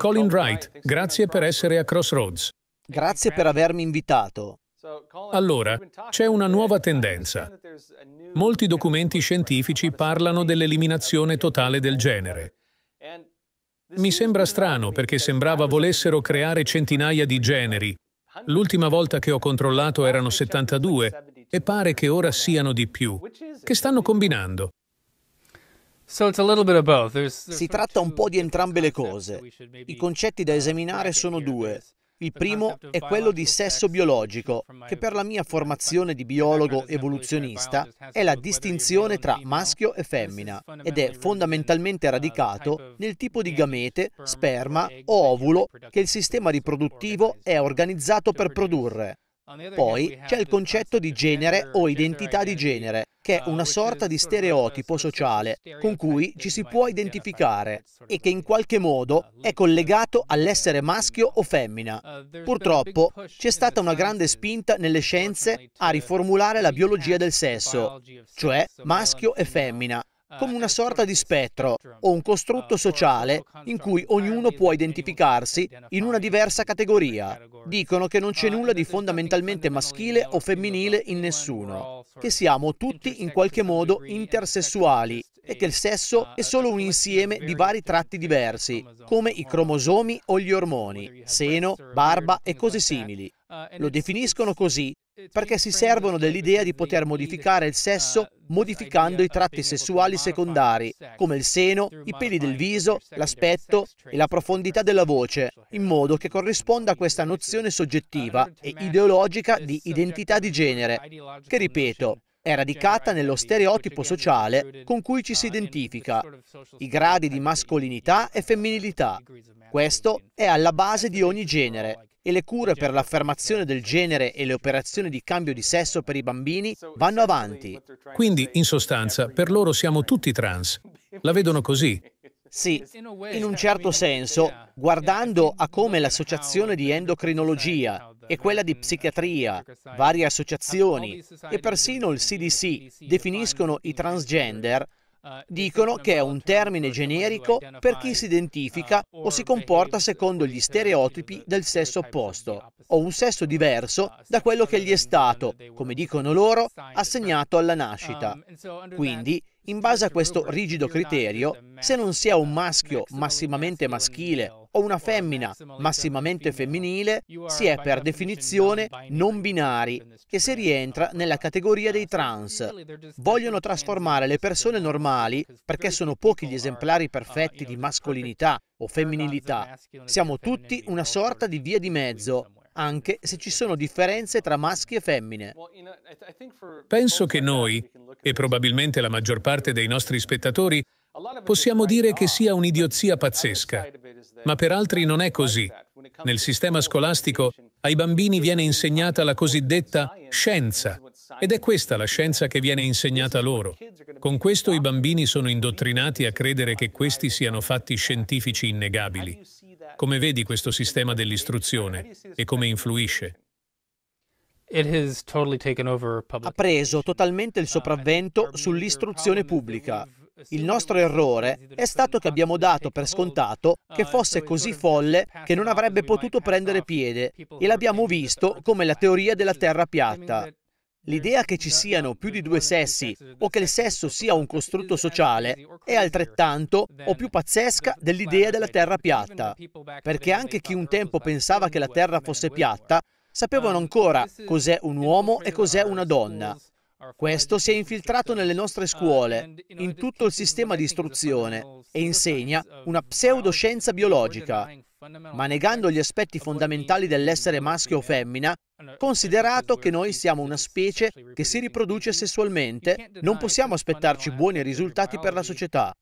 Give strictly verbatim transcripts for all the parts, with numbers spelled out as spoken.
Colin Wright, grazie per essere a Crossroads. Grazie per avermi invitato. Allora, c'è una nuova tendenza. Molti documenti scientifici parlano dell'eliminazione totale del genere. Mi sembra strano perché sembrava volessero creare centinaia di generi. L'ultima volta che ho controllato erano settantadue e pare che ora siano di più. Che stanno combinando? Si tratta un po' di entrambe le cose. I concetti da esaminare sono due. Il primo è quello di sesso biologico, che per la mia formazione di biologo evoluzionista è la distinzione tra maschio e femmina ed è fondamentalmente radicato nel tipo di gamete, sperma o ovulo che il sistema riproduttivo è organizzato per produrre. Poi c'è il concetto di genere o identità di genere, che è una sorta di stereotipo sociale con cui ci si può identificare e che in qualche modo è collegato all'essere maschio o femmina. Purtroppo c'è stata una grande spinta nelle scienze a riformulare la biologia del sesso, cioè maschio e femmina, come una sorta di spettro o un costrutto sociale in cui ognuno può identificarsi in una diversa categoria. Dicono che non c'è nulla di fondamentalmente maschile o femminile in nessuno, che siamo tutti in qualche modo intersessuali e che il sesso è solo un insieme di vari tratti diversi, come i cromosomi o gli ormoni, seno, barba e cose simili. Lo definiscono così perché si servono dell'idea di poter modificare il sesso modificando i tratti sessuali secondari, come il seno, i peli del viso, l'aspetto e la profondità della voce, in modo che corrisponda a questa nozione soggettiva e ideologica di identità di genere, che, ripeto, è radicata nello stereotipo sociale con cui ci si identifica, i gradi di mascolinità e femminilità. Questo è alla base di ogni genere e le cure per l'affermazione del genere e le operazioni di cambio di sesso per i bambini vanno avanti. Quindi, in sostanza, per loro siamo tutti trans. La vedono così. Sì, in un certo senso, guardando a come l'associazione di endocrinologia e quella di psichiatria, varie associazioni e persino il C D C definiscono i transgender, dicono che è un termine generico per chi si identifica o si comporta secondo gli stereotipi del sesso opposto o un sesso diverso da quello che gli è stato, come dicono loro, assegnato alla nascita. Quindi, in base a questo rigido criterio, se non si è un maschio massimamente maschile o una femmina massimamente femminile, si è per definizione non binari e si rientra nella categoria dei trans. Vogliono trasformare le persone normali, perché sono pochi gli esemplari perfetti di mascolinità o femminilità. Siamo tutti una sorta di via di mezzo, anche se ci sono differenze tra maschi e femmine. Penso che noi, e probabilmente la maggior parte dei nostri spettatori, possiamo dire che sia un'idiozia pazzesca, ma per altri non è così. Nel sistema scolastico ai bambini viene insegnata la cosiddetta scienza, ed è questa la scienza che viene insegnata loro. Con questo i bambini sono indottrinati a credere che questi siano fatti scientifici innegabili. Come vedi questo sistema dell'istruzione e come influisce? Ha preso totalmente il sopravvento sull'istruzione pubblica. Il nostro errore è stato che abbiamo dato per scontato che fosse così folle che non avrebbe potuto prendere piede e l'abbiamo visto come la teoria della terra piatta. L'idea che ci siano più di due sessi o che il sesso sia un costrutto sociale è altrettanto o più pazzesca dell'idea della terra piatta, perché anche chi un tempo pensava che la terra fosse piatta sapevano ancora cos'è un uomo e cos'è una donna. Questo si è infiltrato nelle nostre scuole, in tutto il sistema di istruzione, e insegna una pseudoscienza biologica, ma negando gli aspetti fondamentali dell'essere maschio o femmina, considerato che noi siamo una specie che si riproduce sessualmente, non possiamo aspettarci buoni risultati per la società.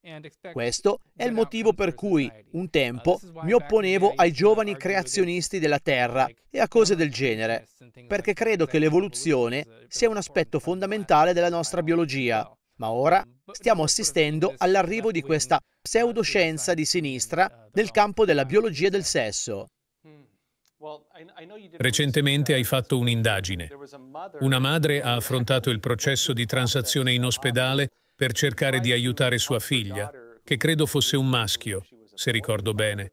Questo è il motivo per cui, un tempo, mi opponevo ai giovani creazionisti della Terra e a cose del genere, perché credo che l'evoluzione sia un aspetto fondamentale della nostra biologia. Ma ora stiamo assistendo all'arrivo di questa pseudoscienza di sinistra nel campo della biologia del sesso. Recentemente hai fatto un'indagine. Una madre ha affrontato il processo di transazione in ospedale per cercare di aiutare sua figlia, che credo fosse un maschio, se ricordo bene.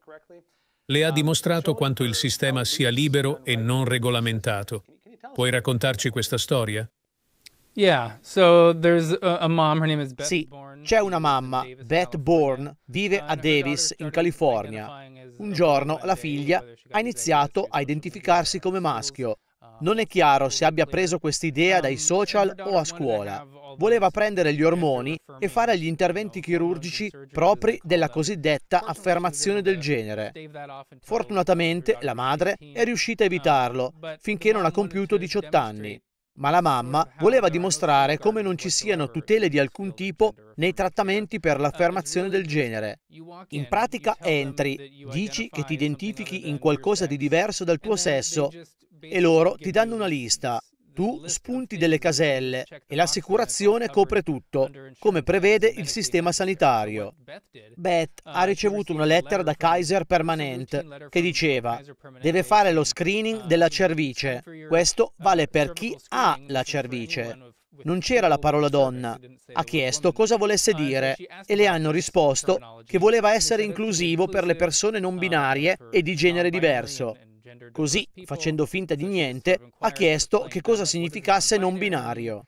le ha dimostrato quanto il sistema sia libero e non regolamentato. Puoi raccontarci questa storia? Sì, c'è una mamma, Beth Bourne, vive a Davis, in California. Un giorno la figlia ha iniziato a identificarsi come maschio. Non è chiaro se abbia preso quest'idea dai social o a scuola. Voleva prendere gli ormoni e fare gli interventi chirurgici propri della cosiddetta affermazione del genere. Fortunatamente la madre è riuscita a evitarlo finché non ha compiuto diciotto anni. Ma la mamma voleva dimostrare come non ci siano tutele di alcun tipo nei trattamenti per l'affermazione del genere. In pratica entri, dici che ti identifichi in qualcosa di diverso dal tuo sesso e loro ti danno una lista. Tu spunti delle caselle e l'assicurazione copre tutto, come prevede il sistema sanitario. Beth ha ricevuto una lettera da Kaiser Permanente che diceva deve fare lo screening della cervice. Questo vale per chi ha la cervice. Non c'era la parola donna. Ha chiesto cosa volesse dire e le hanno risposto che voleva essere inclusivo per le persone non binarie e di genere diverso. Così, facendo finta di niente, ha chiesto che cosa significasse non binario.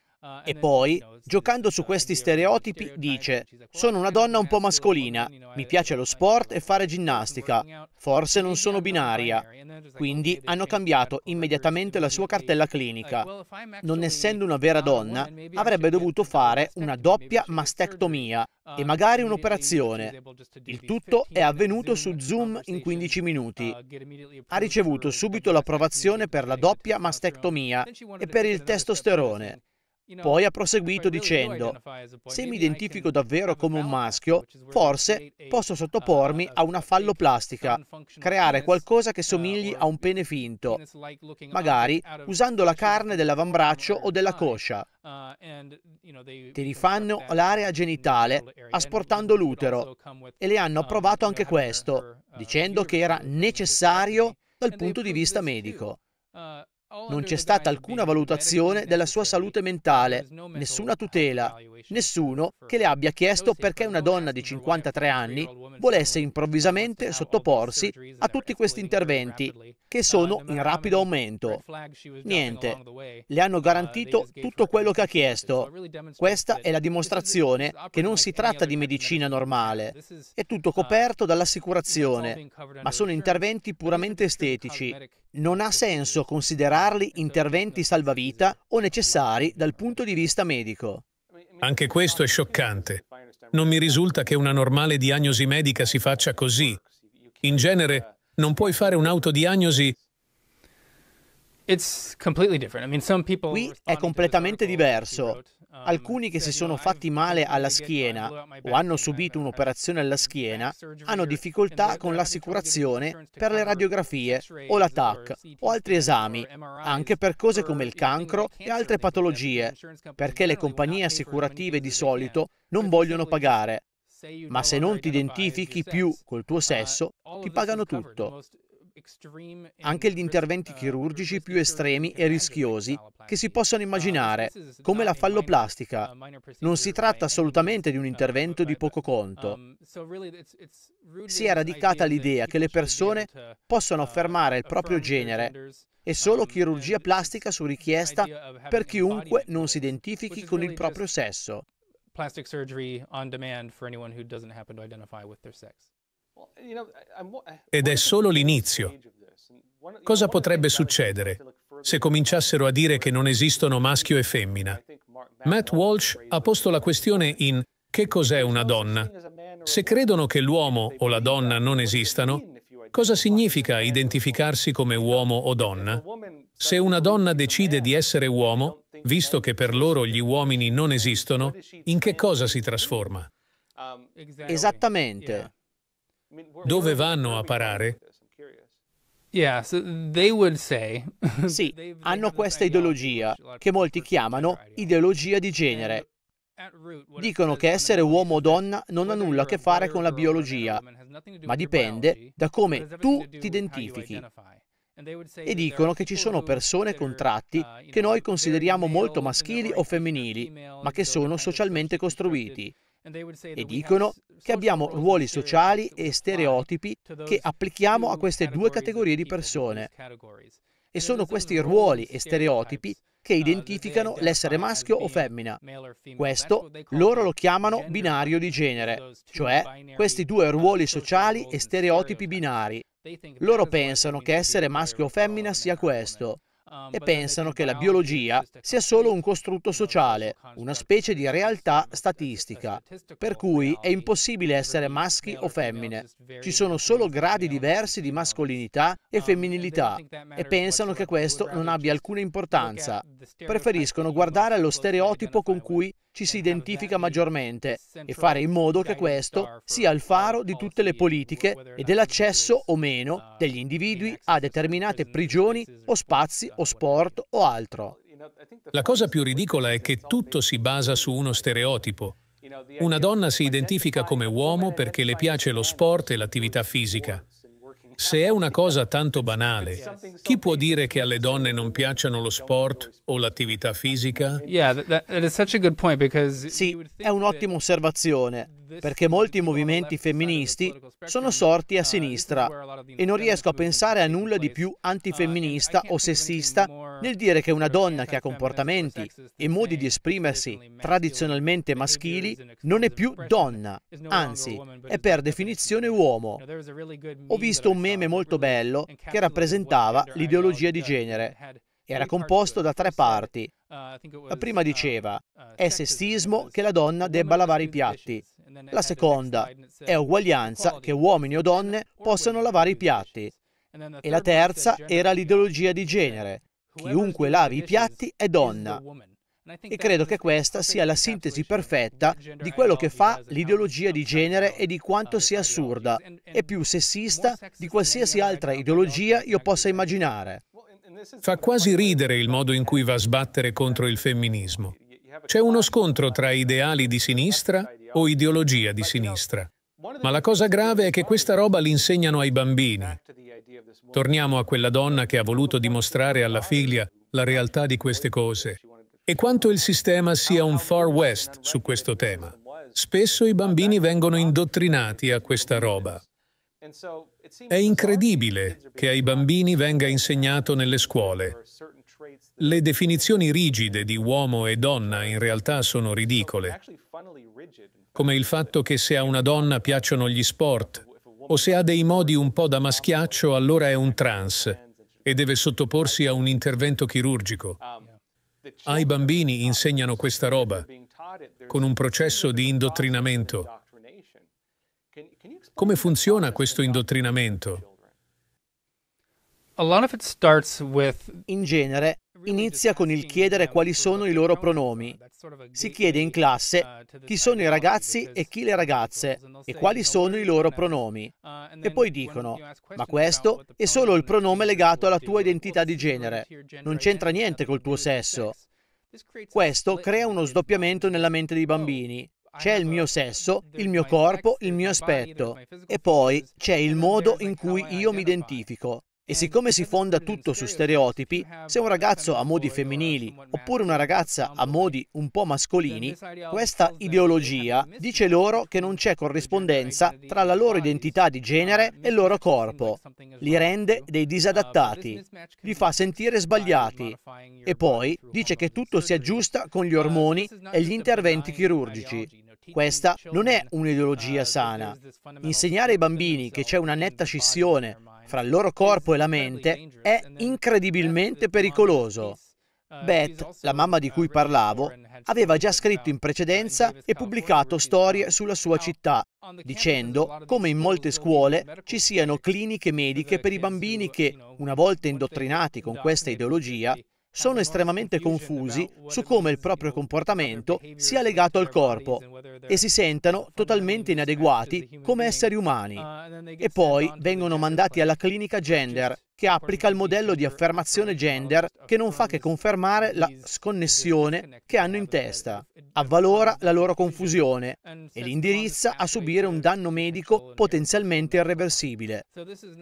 E poi, giocando su questi stereotipi, dice «Sono una donna un po' mascolina, mi piace lo sport e fare ginnastica, forse non sono binaria». Quindi hanno cambiato immediatamente la sua cartella clinica. Non essendo una vera donna, avrebbe dovuto fare una doppia mastectomia e magari un'operazione. Il tutto è avvenuto su Zoom in quindici minuti. Ha ricevuto subito l'approvazione per la doppia mastectomia e per il testosterone. Poi ha proseguito dicendo, se mi identifico davvero come un maschio, forse posso sottopormi a una falloplastica, creare qualcosa che somigli a un pene finto, magari usando la carne dell'avambraccio o della coscia. Ti rifanno l'area genitale asportando l'utero e le hanno approvato anche questo, dicendo che era necessario dal punto di vista medico. Non c'è stata alcuna valutazione della sua salute mentale, nessuna tutela, nessuno che le abbia chiesto perché una donna di cinquantatré anni volesse improvvisamente sottoporsi a tutti questi interventi, che sono in rapido aumento. Niente, le hanno garantito tutto quello che ha chiesto. Questa è la dimostrazione che non si tratta di medicina normale, è tutto coperto dall'assicurazione, ma sono interventi puramente estetici. Non ha senso considerarli interventi salvavita o necessari dal punto di vista medico. Anche questo è scioccante. Non mi risulta che una normale diagnosi medica si faccia così. In genere, non puoi fare un'autodiagnosi. Qui è completamente diverso. Alcuni che si sono fatti male alla schiena o hanno subito un'operazione alla schiena hanno difficoltà con l'assicurazione per le radiografie o la T A C o altri esami, anche per cose come il cancro e altre patologie, perché le compagnie assicurative di solito non vogliono pagare. Ma se non ti identifichi più col tuo sesso, ti pagano tutto. Anche gli interventi chirurgici più estremi e rischiosi che si possono immaginare, come la falloplastica. Non si tratta assolutamente di un intervento di poco conto. Si è radicata l'idea che le persone possano affermare il proprio genere e solo chirurgia plastica su richiesta per chiunque non si identifichi con il proprio sesso. Ed è solo l'inizio. Cosa potrebbe succedere se cominciassero a dire che non esistono maschio e femmina? Matt Walsh ha posto la questione in «Che cos'è una donna?». Se credono che l'uomo o la donna non esistano, cosa significa identificarsi come uomo o donna? Se una donna decide di essere uomo, visto che per loro gli uomini non esistono, in che cosa si trasforma? Esattamente. Dove vanno a parare? Sì, hanno questa ideologia, che molti chiamano ideologia di genere. Dicono che essere uomo o donna non ha nulla a che fare con la biologia, ma dipende da come tu ti identifichi. E dicono che ci sono persone con tratti che noi consideriamo molto maschili o femminili, ma che sono socialmente costruiti. e dicono che abbiamo ruoli sociali e stereotipi che applichiamo a queste due categorie di persone. E sono questi ruoli e stereotipi che identificano l'essere maschio o femmina. Questo loro lo chiamano binario di genere, cioè questi due ruoli sociali e stereotipi binari. Loro pensano che essere maschio o femmina sia questo e pensano che la biologia sia solo un costrutto sociale, una specie di realtà statistica, per cui è impossibile essere maschi o femmine. Ci sono solo gradi diversi di mascolinità e femminilità e pensano che questo non abbia alcuna importanza. Preferiscono guardare allo stereotipo con cui ci si identifica maggiormente e fare in modo che questo sia il faro di tutte le politiche e dell'accesso o meno degli individui a determinate prigioni o spazi o sport o altro. La cosa più ridicola è che tutto si basa su uno stereotipo. Una donna si identifica come uomo perché le piace lo sport e l'attività fisica. Se è una cosa tanto banale, chi può dire che alle donne non piacciono lo sport o l'attività fisica? Sì, è un'ottima osservazione, perché molti movimenti femministi sono sorti a sinistra e non riesco a pensare a nulla di più antifemminista o sessista nel dire che una donna che ha comportamenti e modi di esprimersi tradizionalmente maschili non è più donna, anzi, è per definizione uomo. Ho visto un meme molto bello che rappresentava l'ideologia di genere. Era composto da tre parti. La prima diceva: è sessismo che la donna debba lavare i piatti. La seconda: è uguaglianza che uomini o donne possano lavare i piatti. E la terza era l'ideologia di genere: chiunque lavi i piatti è donna. E credo che questa sia la sintesi perfetta di quello che fa l'ideologia di genere e di quanto sia assurda e più sessista di qualsiasi altra ideologia io possa immaginare. Fa quasi ridere il modo in cui va a sbattere contro il femminismo. C'è uno scontro tra ideali di sinistra o ideologia di sinistra. Ma la cosa grave è che questa roba l'insegnano ai bambini. Torniamo a quella donna che ha voluto dimostrare alla figlia la realtà di queste cose. E quanto il sistema sia un far west su questo tema. Spesso i bambini vengono indottrinati a questa roba. È incredibile che ai bambini venga insegnato nelle scuole. Le definizioni rigide di uomo e donna in realtà sono ridicole, come il fatto che se a una donna piacciono gli sport o se ha dei modi un po' da maschiaccio, allora è un trans e deve sottoporsi a un intervento chirurgico. Ai bambini insegnano questa roba, con un processo di indottrinamento. Come funziona questo indottrinamento? In genere, inizia con il chiedere quali sono i loro pronomi. Si chiede in classe chi sono i ragazzi e chi le ragazze e quali sono i loro pronomi. E poi dicono, ma questo è solo il pronome legato alla tua identità di genere, non c'entra niente col tuo sesso. Questo crea uno sdoppiamento nella mente dei bambini. C'è il mio sesso, il mio corpo, il mio aspetto. E poi c'è il modo in cui io mi identifico. E siccome si fonda tutto su stereotipi, se un ragazzo ha modi femminili oppure una ragazza ha modi un po' mascolini, questa ideologia dice loro che non c'è corrispondenza tra la loro identità di genere e il loro corpo. Li rende dei disadattati, li fa sentire sbagliati e poi dice che tutto si aggiusta con gli ormoni e gli interventi chirurgici. Questa non è un'ideologia sana. Insegnare ai bambini che c'è una netta scissione fra il loro corpo e la mente è incredibilmente pericoloso. Beth, la mamma di cui parlavo, aveva già scritto in precedenza e pubblicato storie sulla sua città, dicendo come in molte scuole ci siano cliniche mediche per i bambini che, una volta indottrinati con questa ideologia, sono estremamente confusi su come il proprio comportamento sia legato al corpo e si sentano totalmente inadeguati come esseri umani. E poi vengono mandati alla clinica gender, che applica il modello di affermazione gender che non fa che confermare la sconnessione che hanno in testa, avvalora la loro confusione e li indirizza a subire un danno medico potenzialmente irreversibile.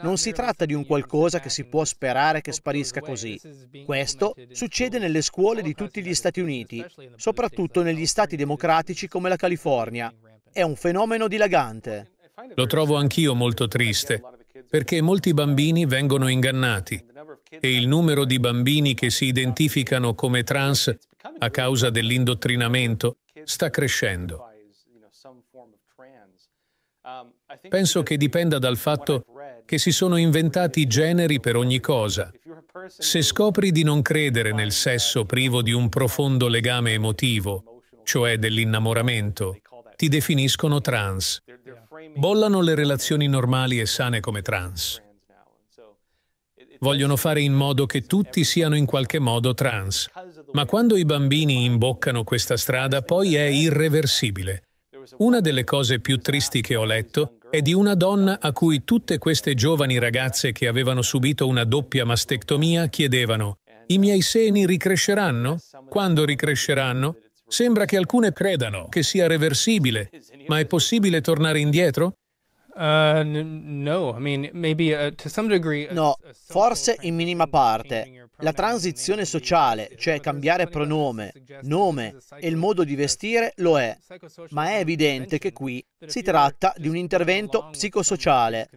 Non si tratta di un qualcosa che si può sperare che sparisca così. Questo succede nelle scuole di tutti gli Stati Uniti, soprattutto negli stati democratici come la California, è un fenomeno dilagante. Lo trovo anch'io molto triste, perché molti bambini vengono ingannati e il numero di bambini che si identificano come trans a causa dell'indottrinamento sta crescendo. Penso che dipenda dal fatto che si sono inventati generi per ogni cosa. Se scopri di non credere nel sesso privo di un profondo legame emotivo, cioè dell'innamoramento, ti definiscono trans. Bollano le relazioni normali e sane come trans. Vogliono fare in modo che tutti siano in qualche modo trans. Ma quando i bambini imboccano questa strada, poi è irreversibile. Una delle cose più tristi che ho letto è di una donna a cui tutte queste giovani ragazze che avevano subito una doppia mastectomia chiedevano: «I miei seni ricresceranno? Quando ricresceranno?» Sembra che alcune credano che sia reversibile, ma è possibile tornare indietro? No, forse in minima parte. La transizione sociale, cioè cambiare pronome, nome e il modo di vestire, lo è. Ma è evidente che qui si tratta di un intervento psicosociale.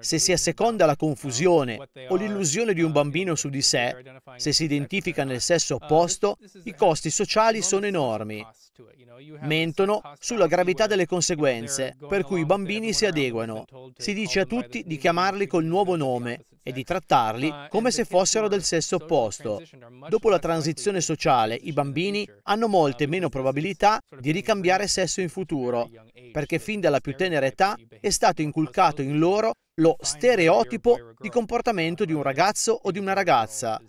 Se si asseconda la confusione o l'illusione di un bambino su di sé, se si identifica nel sesso opposto, i costi sociali sono enormi. Mentono sulla gravità delle conseguenze, per cui i bambini si adeguano. Si dice a tutti di chiamarli col nuovo nome e di trattarli come se fossero del sesso opposto. Dopo la transizione sociale, i bambini hanno molte meno probabilità di ricambiare sesso in futuro, perché fin dalla più tenera età è stato inculcato in loro lo stereotipo di comportamento di un ragazzo o di una ragazza,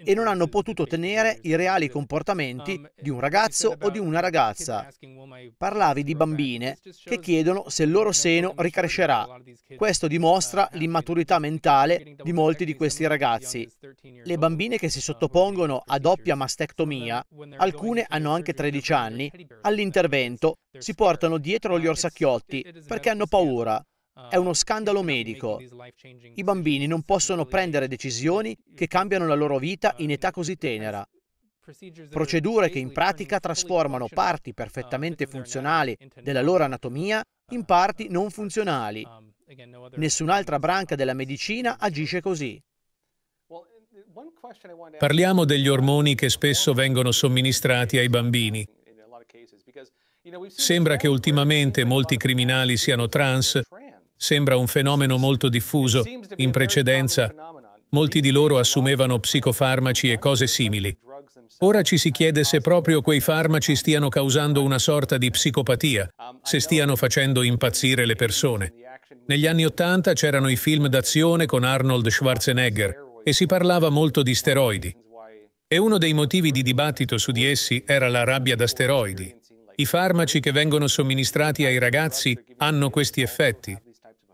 e non hanno potuto tenere i reali comportamenti di un ragazzo o di una ragazza. Parlavi di bambine che chiedono se il loro seno ricrescerà. Questo dimostra l'immaturità mentale di molti di questi ragazzi. Le bambine che si sottopongono a doppia mastectomia, alcune hanno anche tredici anni, all'intervento si portano dietro gli orsacchiotti perché hanno paura. È uno scandalo medico. I bambini non possono prendere decisioni che cambiano la loro vita in età così tenera. Procedure che in pratica trasformano parti perfettamente funzionali della loro anatomia in parti non funzionali. Nessun'altra branca della medicina agisce così. Parliamo degli ormoni che spesso vengono somministrati ai bambini. Sembra che ultimamente molti criminali siano trans. Sembra un fenomeno molto diffuso. In precedenza, molti di loro assumevano psicofarmaci e cose simili. Ora ci si chiede se proprio quei farmaci stiano causando una sorta di psicopatia, se stiano facendo impazzire le persone. Negli anni Ottanta c'erano i film d'azione con Arnold Schwarzenegger e si parlava molto di steroidi. E uno dei motivi di dibattito su di essi era la rabbia da steroidi. I farmaci che vengono somministrati ai ragazzi hanno questi effetti,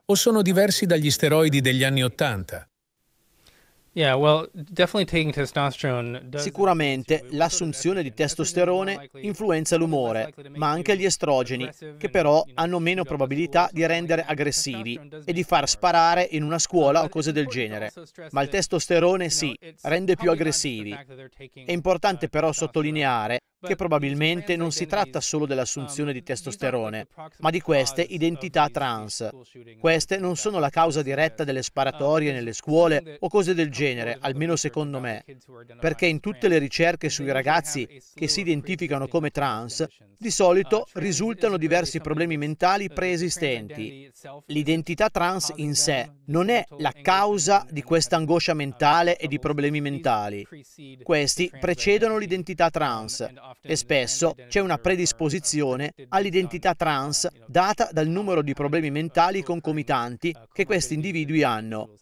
o sono diversi dagli steroidi degli anni Ottanta? Sicuramente l'assunzione di testosterone influenza l'umore, ma anche gli estrogeni, che però hanno meno probabilità di rendere aggressivi e di far sparare in una scuola o cose del genere. Ma il testosterone sì, rende più aggressivi. È importante però sottolineare che probabilmente non si tratta solo dell'assunzione di testosterone, ma di queste identità trans. Queste non sono la causa diretta delle sparatorie nelle scuole o cose del genere, almeno secondo me, perché in tutte le ricerche sui ragazzi che si identificano come trans, di solito risultano diversi problemi mentali preesistenti. L'identità trans in sé non è la causa di questa angoscia mentale e di problemi mentali. Questi precedono l'identità trans. E spesso c'è una predisposizione all'identità trans data dal numero di problemi mentali concomitanti che questi individui hanno.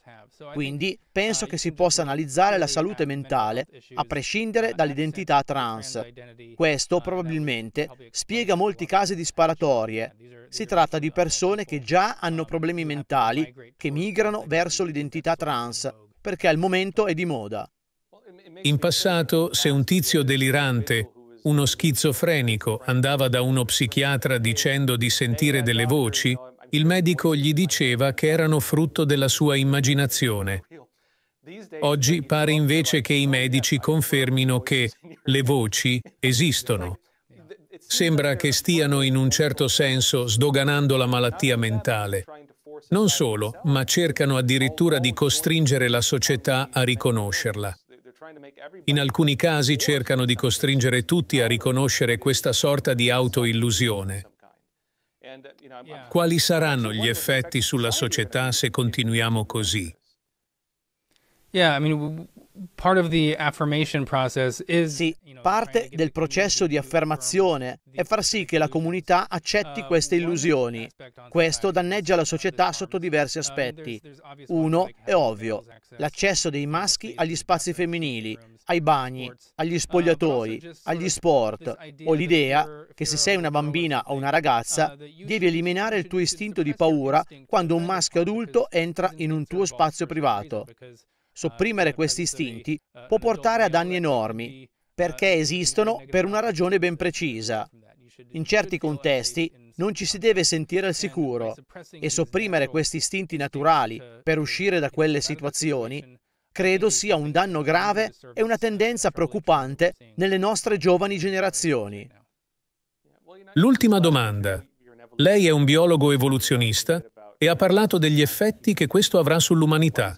Quindi penso che si possa analizzare la salute mentale a prescindere dall'identità trans. Questo probabilmente spiega molti casi di sparatorie. Si tratta di persone che già hanno problemi mentali che migrano verso l'identità trans perché al momento è di moda. In passato, se un tizio delirante, uno schizofrenico, andava da uno psichiatra dicendo di sentire delle voci, il medico gli diceva che erano frutto della sua immaginazione. Oggi pare invece che i medici confermino che le voci esistono. Sembra che stiano in un certo senso sdoganando la malattia mentale. Non solo, ma cercano addirittura di costringere la società a riconoscerla. In alcuni casi cercano di costringere tutti a riconoscere questa sorta di autoillusione. Quali saranno gli effetti sulla società se continuiamo così? Sì, parte del processo di affermazione è far sì che la comunità accetti queste illusioni. Questo danneggia la società sotto diversi aspetti. Uno è ovvio, l'accesso dei maschi agli spazi femminili, ai bagni, agli spogliatoi, agli sport, o l'idea che se sei una bambina o una ragazza devi eliminare il tuo istinto di paura quando un maschio adulto entra in un tuo spazio privato. Sopprimere questi istinti può portare a danni enormi, perché esistono per una ragione ben precisa. In certi contesti non ci si deve sentire al sicuro e sopprimere questi istinti naturali per uscire da quelle situazioni credo sia un danno grave e una tendenza preoccupante nelle nostre giovani generazioni. L'ultima domanda. Lei è un biologo evoluzionista e ha parlato degli effetti che questo avrà sull'umanità.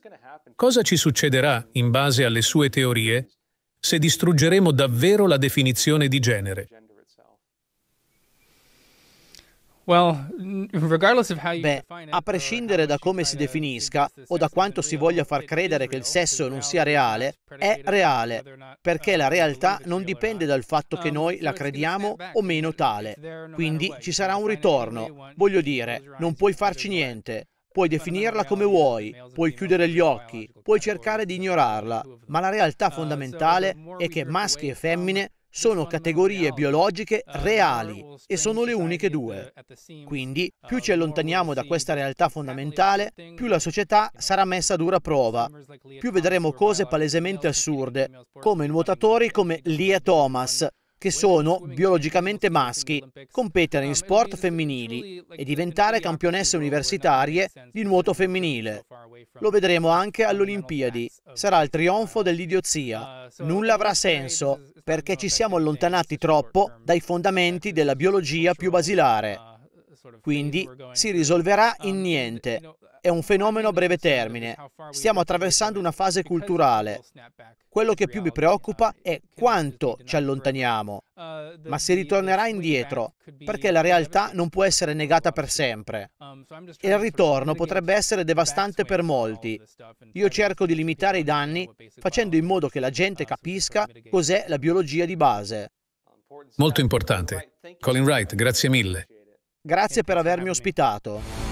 Cosa ci succederà, in base alle sue teorie, se distruggeremo davvero la definizione di genere? Beh, a prescindere da come si definisca o da quanto si voglia far credere che il sesso non sia reale, è reale, perché la realtà non dipende dal fatto che noi la crediamo o meno tale. Quindi ci sarà un ritorno. Voglio dire, non puoi farci niente. Puoi definirla come vuoi, puoi chiudere gli occhi, puoi cercare di ignorarla, ma la realtà fondamentale è che maschi e femmine sono categorie biologiche reali e sono le uniche due. Quindi, più ci allontaniamo da questa realtà fondamentale, più la società sarà messa a dura prova, più vedremo cose palesemente assurde, come nuotatori come Lia Thomas, che sono biologicamente maschi, competere in sport femminili e diventare campionesse universitarie di nuoto femminile. Lo vedremo anche alle Olimpiadi. Sarà il trionfo dell'idiozia. Nulla avrà senso, perché ci siamo allontanati troppo dai fondamenti della biologia più basilare. Quindi si risolverà in niente. È un fenomeno a breve termine. Stiamo attraversando una fase culturale. Quello che più mi preoccupa è quanto ci allontaniamo. Ma si ritornerà indietro, perché la realtà non può essere negata per sempre. E il ritorno potrebbe essere devastante per molti. Io cerco di limitare i danni facendo in modo che la gente capisca cos'è la biologia di base. Molto importante. Colin Wright, grazie mille. Grazie per avermi ospitato.